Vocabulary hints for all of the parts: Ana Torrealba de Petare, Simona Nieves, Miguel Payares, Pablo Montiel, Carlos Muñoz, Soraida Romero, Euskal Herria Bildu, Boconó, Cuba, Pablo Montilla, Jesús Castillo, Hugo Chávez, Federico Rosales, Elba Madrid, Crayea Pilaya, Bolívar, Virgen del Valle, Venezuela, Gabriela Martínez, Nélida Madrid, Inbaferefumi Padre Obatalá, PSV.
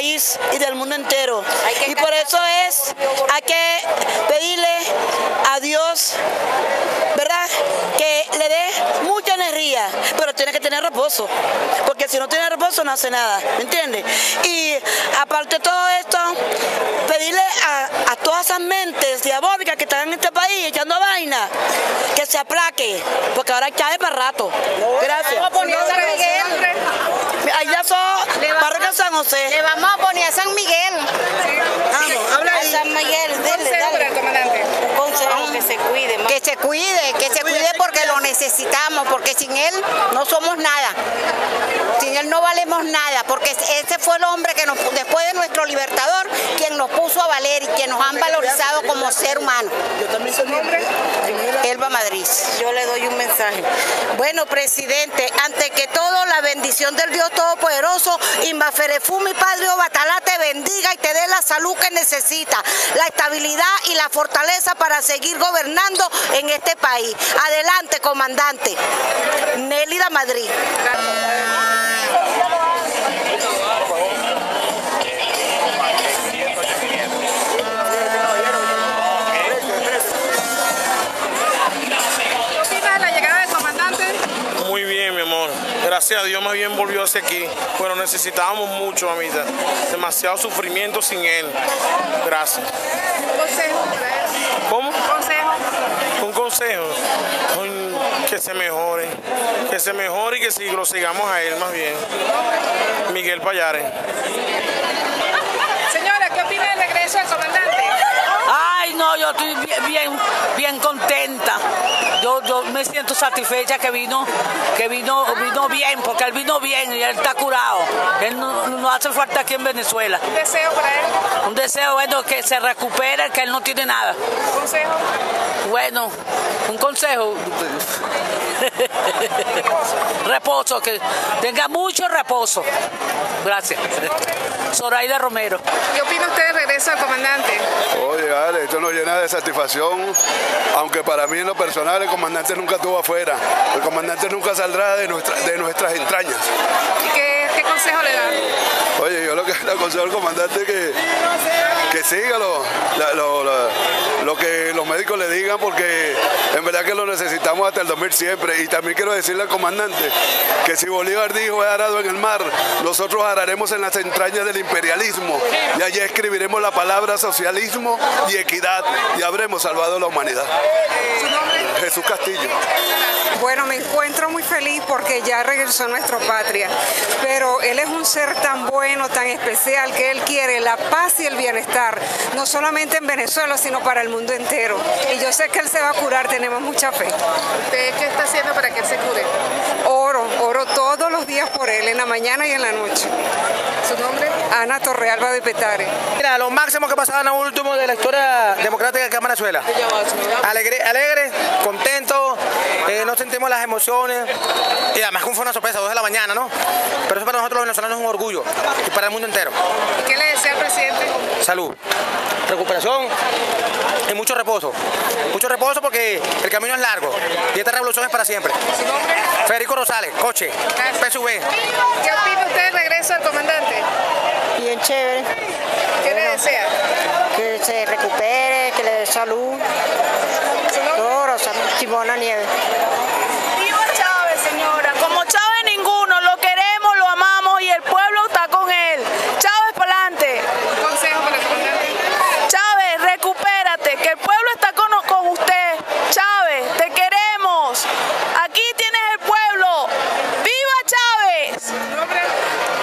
país y del mundo entero. Y por eso es, hay que pedirle a Dios, ¿verdad?, que le dé mucha energía, pero tiene que tener reposo, porque si no tiene reposo no hace nada, ¿me entiendes? Y aparte de todo esto, pedirle a todas esas mentes diabólicas que están en este país echando vaina, que se aplaque, porque ahora Chávez para rato. Gracias. Allá son parroquia San José. Le vamos a poner a San Miguel. Vamos, habla ahí. A San Miguel, dale, dale. Que se cuide, mamá. Que se cuide porque lo necesitamos, porque sin él no somos nada. Sin él no valemos nada, porque ese fue el hombre que nos, después de nuestro libertador, quien nos puso a valer y quien nos han valorizado como ser humano. Yo también soy hombre. Elba Madrid. Yo le doy un mensaje. Bueno, presidente, antes que todo, la bendición del Dios Todopoderoso, Inbaferefumi Padre Obatalá te bendiga y te dé la salud que necesita, la estabilidad y la fortaleza para seguir gobernando en este país. Adelante, comandante. Nélida Madrid. Gracias a Dios más bien volvió hacia aquí, pero necesitábamos mucho, amita, demasiado sufrimiento sin él. Gracias. Consejo. ¿Cómo? Consejo. Un consejo. Que se mejore, que se mejore y que si lo sigamos a él más bien. Miguel Payares. Señora, ¿qué opina del regreso del comandante? Ay, no, yo estoy bien contenta. Yo me siento satisfecha que vino bien, porque él vino bien y él está curado. Él no hace falta aquí en Venezuela. ¿Un deseo para él? Un deseo, bueno, que se recupere, que él no tiene nada. ¿Un consejo? Bueno, un consejo. Reposo, que tenga mucho reposo. Gracias. Soraida Romero. ¿Qué opina usted de regreso al comandante? Oye, Ale, esto nos llena de satisfacción, aunque para mí en lo personal el comandante nunca estuvo afuera. El comandante nunca saldrá de nuestras entrañas. ¿Y qué consejo le da? Oye, yo lo que le aconsejo al comandante es que siga lo que los médicos le digan, porque en verdad que lo necesitamos hasta el 2000 siempre. Y también quiero decirle al comandante que si Bolívar dijo he arado en el mar, nosotros araremos en las entrañas del imperialismo y allí escribiremos la palabra socialismo y equidad y habremos salvado a la humanidad. ¿Su nombre? Jesús Castillo. Bueno, me encuentro muy feliz porque ya regresó a nuestra patria, pero él es un ser tan bueno, tan especial, que él quiere la paz y el bienestar, no solamente en Venezuela, sino para el mundo entero. Y yo sé que él se va a curar, tenemos mucha fe. ¿Usted qué está haciendo para que él se cure? Oro todos los días por él, en la mañana y en la noche. ¿Su nombre? Ana Torrealba de Petare. Mira, lo máximo que pasaba en lo último de la historia democrática de Venezuela. Alegre, contento, no sentimos las emociones, y además fue una sorpresa, 2 de la mañana, ¿no? Pero eso para nosotros los venezolanos es un orgullo, y para el mundo entero. ¿Y qué le desea al presidente? Salud, recuperación y mucho reposo porque el camino es largo, y esta revolución es para siempre. ¿Su nombre? Federico Rosales, coche, PSV. ¿Qué opina usted del regreso al comandante? Bien chévere. ¿Qué le desea? Que se recupere, que le dé salud. Simona Nieves. Hugo Chávez, señora. Como Chávez ninguno, lo queremos, lo amamos y el pueblo está con él. Chávez para adelante. Consejo para el comandante. Chávez, recupérate, que el pueblo está con usted. Chávez, te queremos. Aquí tienes el pueblo. ¡Viva Chávez!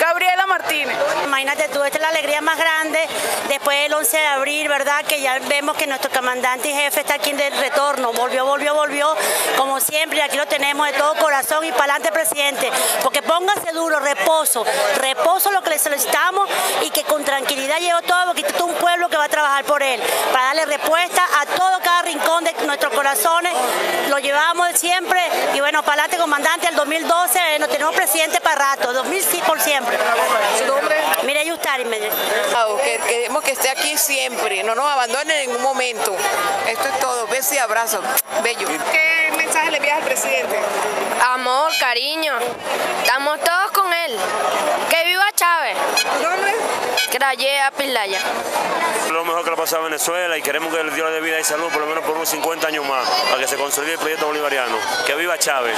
Gabriela Martínez. Imagínate tú, esta es la alegría más grande después del 11 de abril, ¿verdad? Que ya vemos que nuestro comandante y jefe está aquí del retorno. Volvió, como siempre, aquí lo tenemos de todo corazón y para adelante, presidente, porque póngase duro, reposo lo que le solicitamos y que con tranquilidad lleve todo, porque este es un pueblo que va a trabajar por él, para darle respuesta a todo, cada rincón de nuestros corazones, lo llevamos siempre y bueno, para adelante, comandante, el 2012 nos tenemos presidente para rato, 2006 por siempre. ¿Su nombre? Mire, Yustari, me dice. Queremos que esté aquí siempre, no nos abandone en ningún momento. Esto es todo, besos y abrazos. Bello. ¿Qué mensaje le envías al presidente? Amor, cariño. Estamos todos con él. ¡Que viva Chávez! ¿Tu nombre? Crayea, Pilaya. Lo mejor que le ha pasado a Venezuela y queremos que el Dios de vida y salud por lo menos por unos 50 años más, para que se consolide el proyecto bolivariano. Que viva Chávez.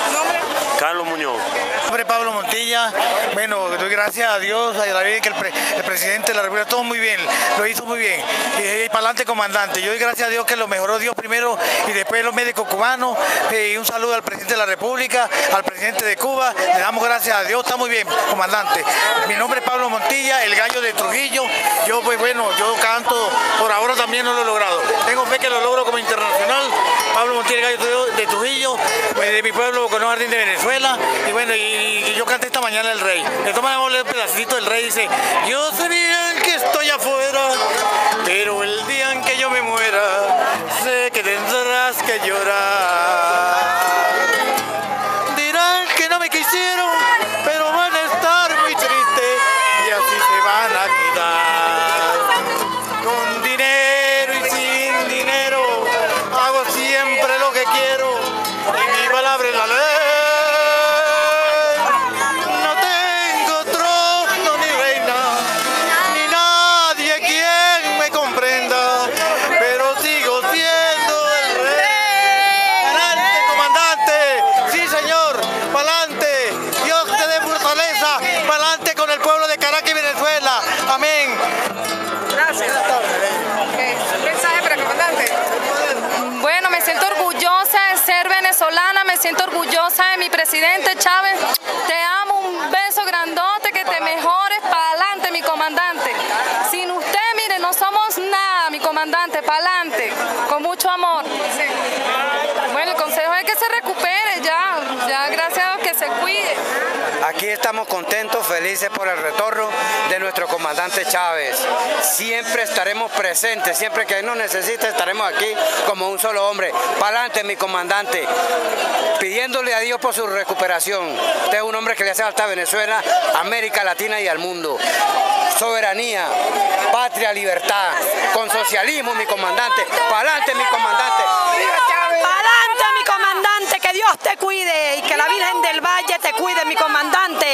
Carlos Muñoz. Nombre Pablo Montilla. Bueno, doy gracias a Dios, a la Virgen, que el presidente de la República, todo muy bien, lo hizo muy bien. Y para adelante, comandante. Yo doy gracias a Dios que lo mejoró Dios primero y después los médicos cubanos. Y un saludo al presidente de la República, al presidente de Cuba. Le damos gracias a Dios, está muy bien, comandante. Mi nombre es Pablo Montilla, el gallo de Trujillo. Yo, pues bueno, yo canto, por ahora también no lo he logrado. Tengo fe que lo logro como internacional. Pablo Montiel, el gallo de Trujillo, de mi pueblo, Boconó Jardín de Venezuela. Y bueno, y yo canté esta mañana el rey. Le toman un pedacito del rey y dice: yo sería el que estoy afuera, pero el día en que yo me muera, sé que tendrás que llorar. Dirán que no me quisieron, pero van a estar muy tristes y así se van a quedar. Con dinero y sin dinero, hago siempre lo que quiero, y mi palabra es la ley. Solana, me siento orgullosa de mi presidente Chávez. Te amo, un beso grandote, que te mejores, para adelante, mi comandante. Sin usted, mire, no somos nada, mi comandante, para adelante, con mucho amor. Bueno, el consejo es que se recupere ya, gracias a Dios, que se cuide. Aquí estamos contentos, felices por el retorno de nuestro comandante Chávez. Siempre estaremos presentes, siempre que él nos necesite estaremos aquí como un solo hombre. Para adelante, mi comandante, pidiéndole a Dios por su recuperación. Usted es un hombre que le hace falta a Venezuela, América Latina y al mundo. Soberanía, patria, libertad, con socialismo, mi comandante. Para adelante, mi comandante. Para adelante, mi comandante, que Dios te cuide y que la Virgen del Valle te cuide, mi comandante.